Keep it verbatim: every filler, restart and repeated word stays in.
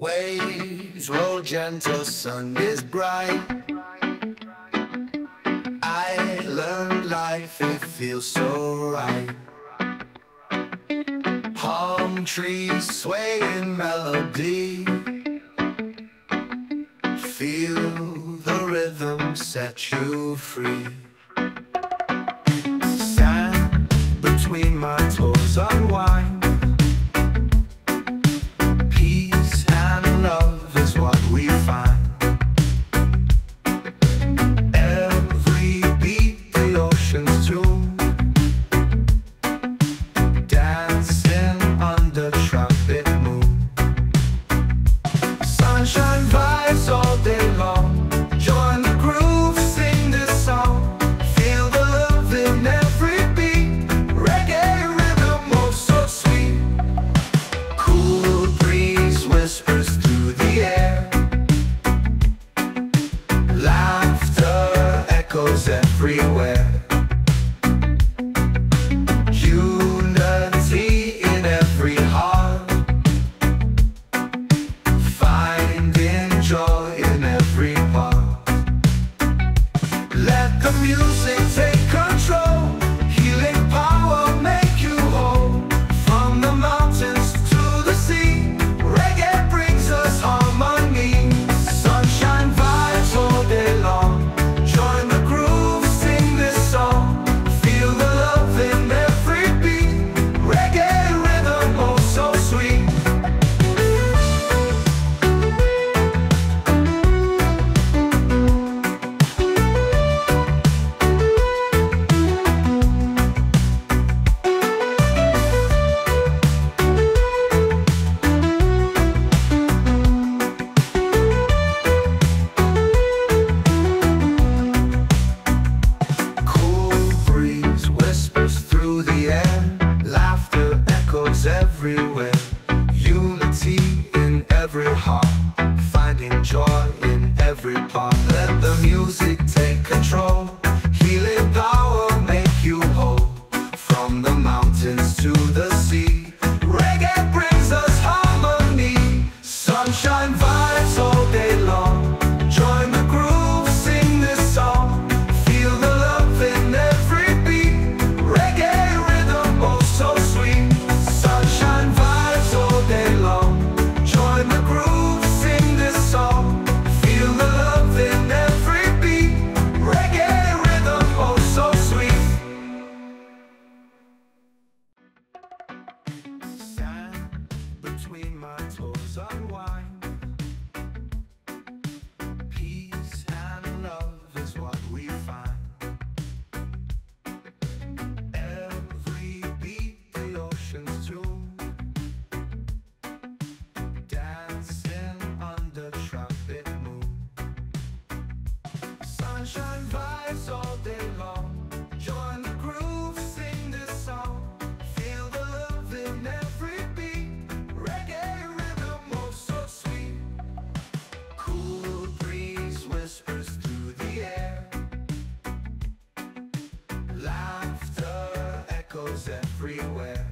Waves roll gentle, sun is bright. I learned life, it feels so right. Palm trees sway in melody. Feel the rhythm set you free. Sand between my toes, unwind. Everywhere, unity in every heart, finding joy in every part. Let the music take control, healing power make you whole. From the mountains to the sea, reggae brings us harmony. Sunshine vibes all day long. Join the everywhere, unity in every heart, finding joy in every part. Let the music take control, healing power make you whole. From the mountains to the sea, reggae brings us harmony. Sunshine vibes all day long. Join the groove, sing this song. Feel the love in every beat. Reggae rhythm, oh so sweet. Between my toes, unwind. Peace and love is what we find. Every beat, the ocean's tune, dancing under trumpet moon. Sunshine vibes all day long. Join the groove, sing this song. Feel the love in every everywhere.